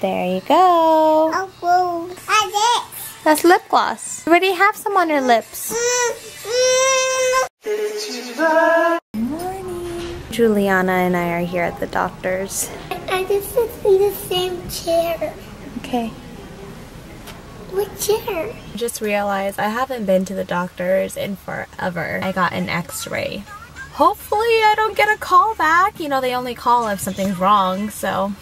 There you go. That's lip gloss. You already have some on your lips. Good morning. Juliana and I are here at the doctor's. I just sit in the same chair. Okay. What chair? Just realized I haven't been to the doctor's in forever. I got an x-ray. Hopefully I don't get a call back. You know, they only call if something's wrong, so.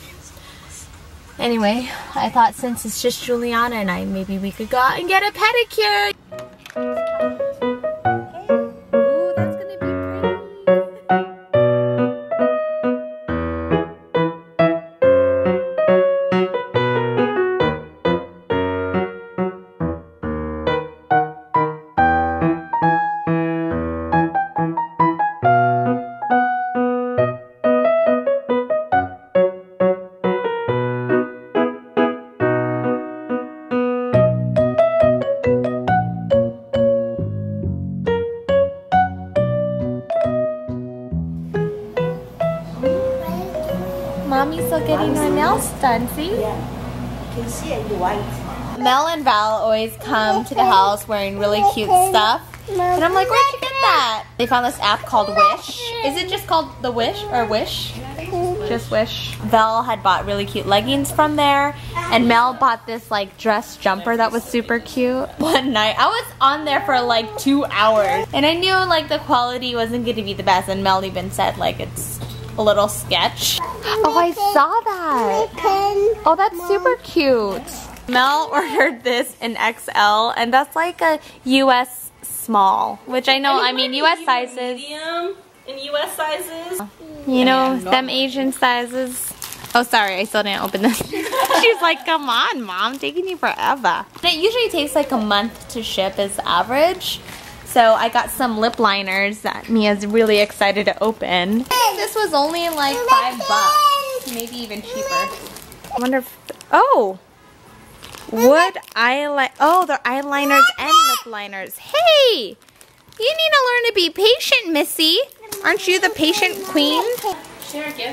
Anyway, I thought since it's just Juliana and I, maybe we could go out and get a pedicure. Mommy's still getting her nails done, see? Yeah. You can see it in white. Mel and Val always come to the house wearing really cute stuff. And I'm like, where'd you get that? They found this app called Wish. Is it just called The Wish or Wish? Just Wish. Val had bought really cute leggings from there. And Mel bought this like dress jumper that was super cute. One night, I was on there for like 2 hours. And I knew like the quality wasn't going to be the best. And Mel even said like it's a little sketch. Oh, I saw that. Oh, that's super cute. Mel ordered this in XL, and that's like a US small, which I know, I mean, US sizes. Medium and US sizes. You know, them Asian sizes. Oh, sorry, I still didn't open this. She's like, come on, Mom, taking you forever. And it usually takes like a month to ship is the average. So I got some lip liners that Mia's really excited to open. This was only like $5, maybe even cheaper. I wonder if, oh, wood eyeliner, oh, they're eyeliners and lip liners. Hey, you need to learn to be patient, Missy. Aren't you the patient queen?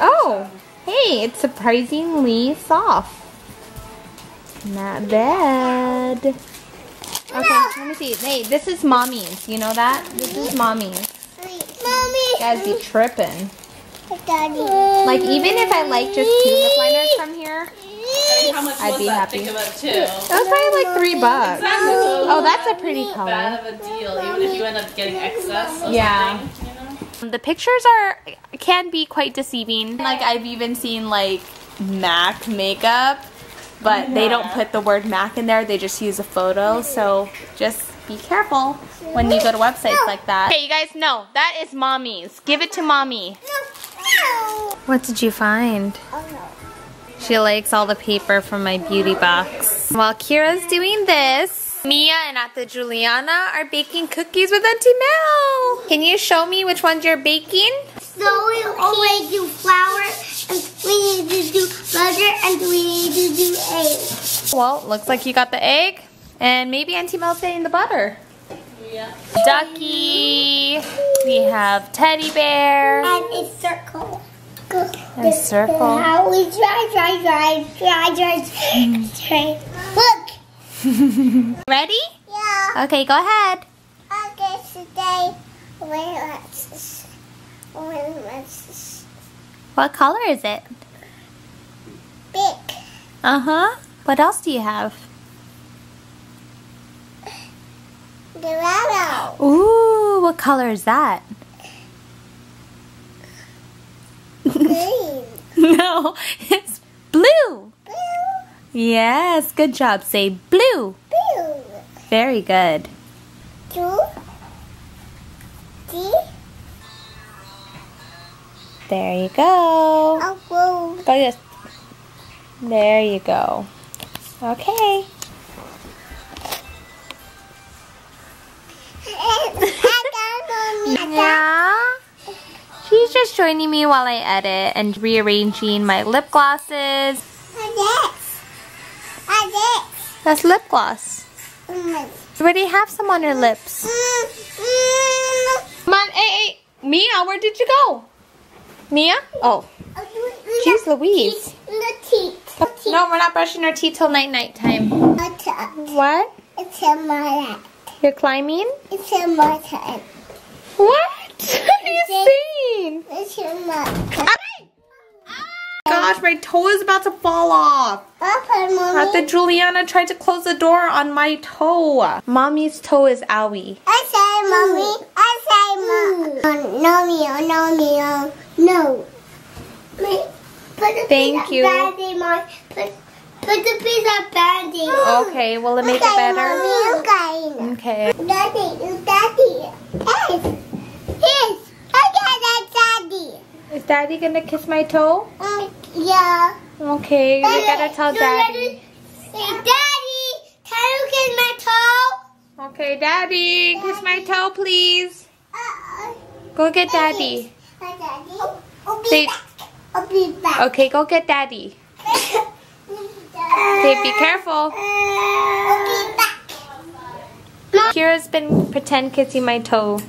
Oh, hey, it's surprisingly soft. Not bad. Okay, let me see. Hey, this is Mommy's. You know that? This is Mommy's. Mommy. You guys be tripping. Daddy. Like, even if I like just 2 lip liners from here, I mean, how much I'd be happy. That was probably like $3. Exactly. Oh, that's a pretty color. Bad of a deal, even if you end up getting excess. Or yeah. You know? The pictures can be quite deceiving. Like, I've even seen like Mac makeup. But yeah, they don't put the word Mac in there. They just use a photo. So just be careful when you go to websites like that. Okay, you guys know that is Mommy's. Give it to Mommy. What did you find? She likes all the paper from my beauty box. While Kira's doing this, Mia and Auntie Juliana are baking cookies with Auntie Mel. Can you show me which ones you're baking? So we always do flour, and we need to do butter, and we need to do egg. Well, looks like you got the egg, and maybe Auntie Mel's getting the butter. Yeah. Ducky. We have teddy bear. And a circle. A circle. Now we try. Look. Ready? Yeah. Okay, go ahead. Okay, today what color is it? Big. Uh-huh. What else do you have? Dorado. Ooh, what color is that? Green. No, it's blue. Blue. Yes, good job. Say blue. Blue. Very good. Blue. D. There you go. Go this. There you go. Okay. Yeah. She's just joining me while I edit and rearranging my lip glosses. That's lip gloss. You already have some on your lips. Come on, hey, hey, Mia, where did you go? Mia? Oh. Jeez Louise. No, we're not brushing our teeth till night time. What? It's in my lap. You're climbing? It's in my lap. What are you saying? It's in my lap. Gosh, my toe is about to fall off. Okay, Mommy. I think Julianna tried to close the door on my toe. Mommy's toe is owie. I say, Mommy. I say, Mommy. No. Thank you. Put the pizza banding. Okay, will it make it better? Mommy, okay. Daddy. Yes. Okay, that's Daddy. Is Daddy gonna kiss my toe? Yeah. Okay, we gotta tell Daddy. Daddy, can you kiss my toe? Okay, Daddy, kiss my toe, please. Go get Daddy. I'll be back. Okay, go get Daddy. Okay, be careful. I'll be back. Kira's been pretend kissing my toe.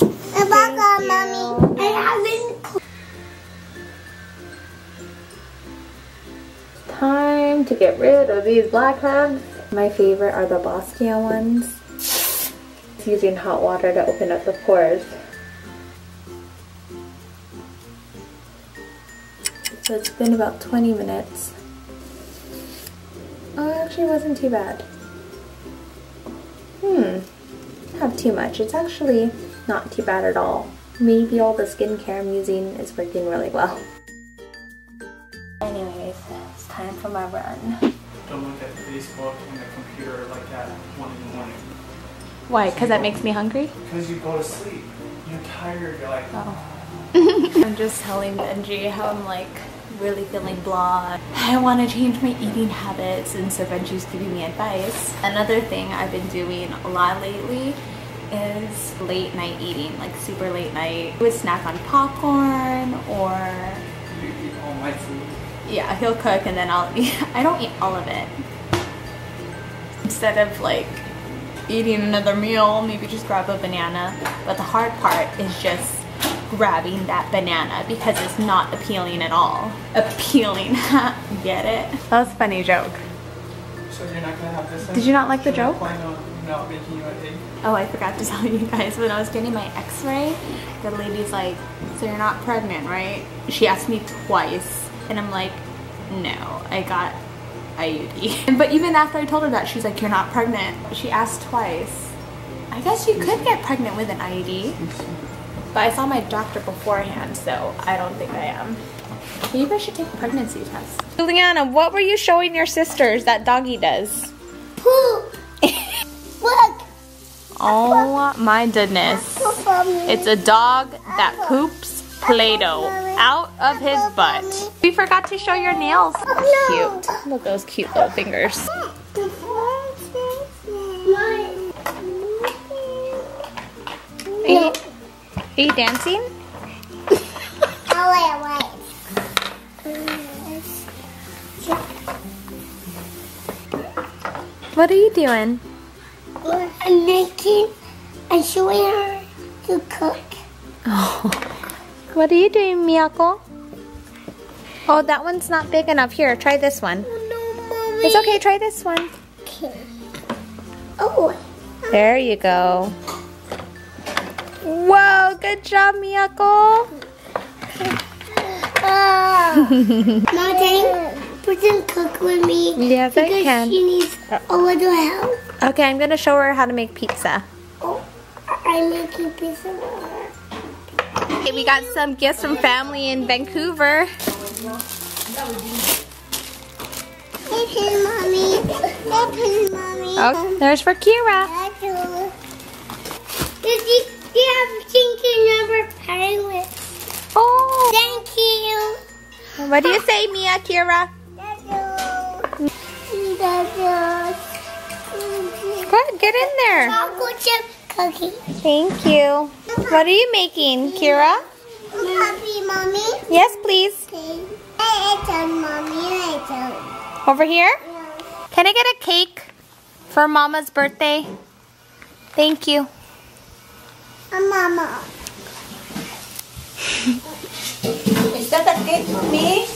Welcome, Mommy. I haven't. Time to get rid of these blackheads. My favorite are the Boscia ones. It's using hot water to open up the pores. So it's been about 20 minutes. Oh, it actually wasn't too bad. Not too much. It's actually not too bad at all. Maybe all the skincare I'm using is working really well. Anyways, it's time for my run. Don't look at Facebook and the computer like that at 1 in the morning. Why? Because that makes me hungry? Because you go to sleep. You're tired. You're like, oh. I'm just telling Benji how I'm like really feeling blah. I want to change my eating habits, and so Benji's giving me advice. Another thing I've been doing a lot lately is late night eating, like super late night. I would snack on popcorn or... You eat all my food? Yeah, he'll cook and then I'll eat. I don't eat all of it. Instead of like eating another meal, maybe just grab a banana. But the hard part is just grabbing that banana because it's not appealing at all. Appealing, get it? That was a funny joke. So you're not gonna have this? Did you not like the joke? Not making you a thing. Oh, I forgot to tell you guys, when I was getting my x-ray, the lady's like, so you're not pregnant, right? She asked me twice, and I'm like, no, I got IUD. But even after I told her that, she's like, you're not pregnant. She asked twice. I guess you could get pregnant with an IUD. But I saw my doctor beforehand, so I don't think I am. You guys should take a pregnancy test. Julianna, what were you showing your sisters that doggy does? Poop. Look. Oh my goodness. It's a dog that poops Play-Doh out of his butt. We forgot to show your nails. Oh, no. Cute. Look at those cute little fingers. Are you dancing? What are you doing? I'm making and showing her to cook. Oh. What are you doing, Miyako? Oh, that one's not big enough. Here, try this one. Oh, no, Mommy. It's okay, try this one. Okay. Oh. There you go. Whoa, good job, Miyako. Mom, put some cook with me. Yes, I can. Because she needs a little help. Okay, I'm gonna show her how to make pizza. Oh, I'm making pizza. Okay, we got some gifts from family in Vancouver. Mommy. Oh, there's for Kira. Do you have chicken number pilots? Oh, thank you. What do you say, Mia, Kira? Daddy. Good, get in there. Chocolate chip cookie. Thank you. What are you making, Kira? Coffee, Mommy. Yes, please. Mommy. Over here? Yeah. Can I get a cake for Mama's birthday? Thank you. Mama. Is that a cake for me?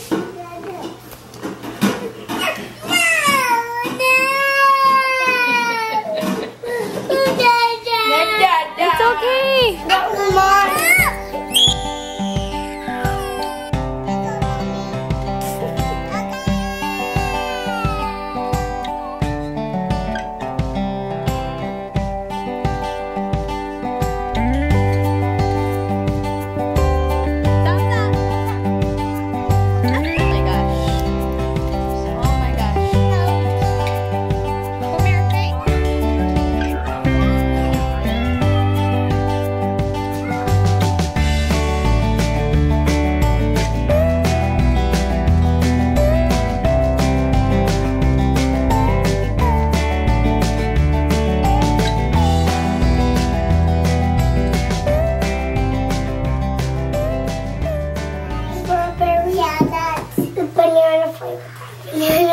for and there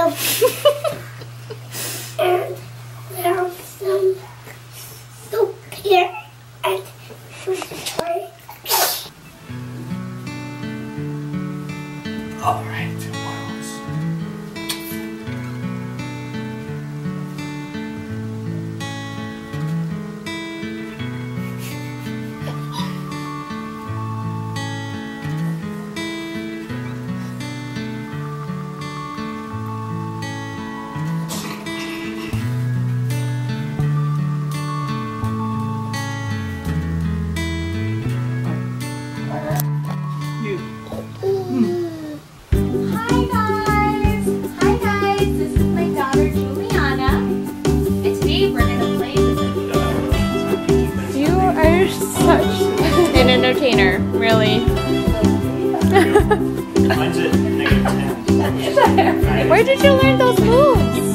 are some soup here and sorry. All right, Miles. Entertainer, really. Mine's at -10. Where did you learn those moves?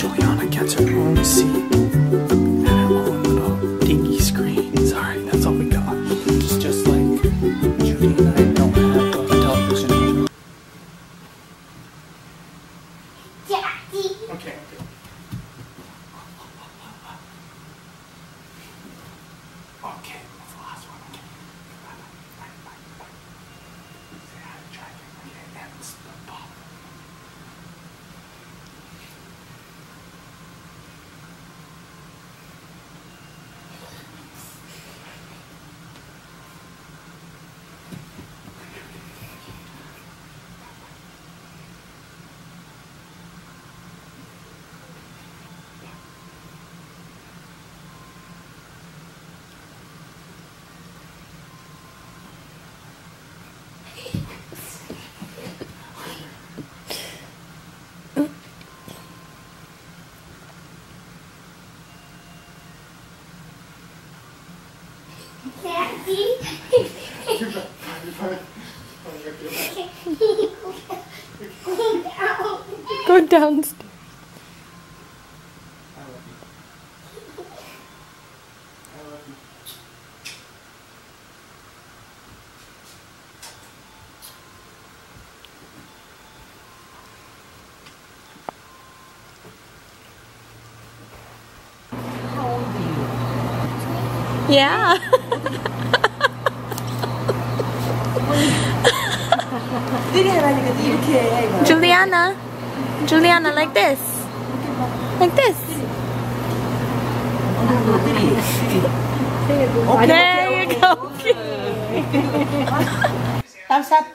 Julianna gets her own seat and her own little dinky screen. Sorry, that's all we got. It's just like Judy and I don't have a television. Daddy. Okay. Okay, that's the last one. Okay. Say hi to Dragon. Okay, and it's the bottom. Daddy? You're fine. You're fine. Go downstairs. I love you. I love you. Yeah. Julianna. Julianna, like this. Like this. Okay. There you go. Thumbs up.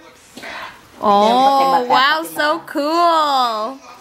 Oh, wow, so cool.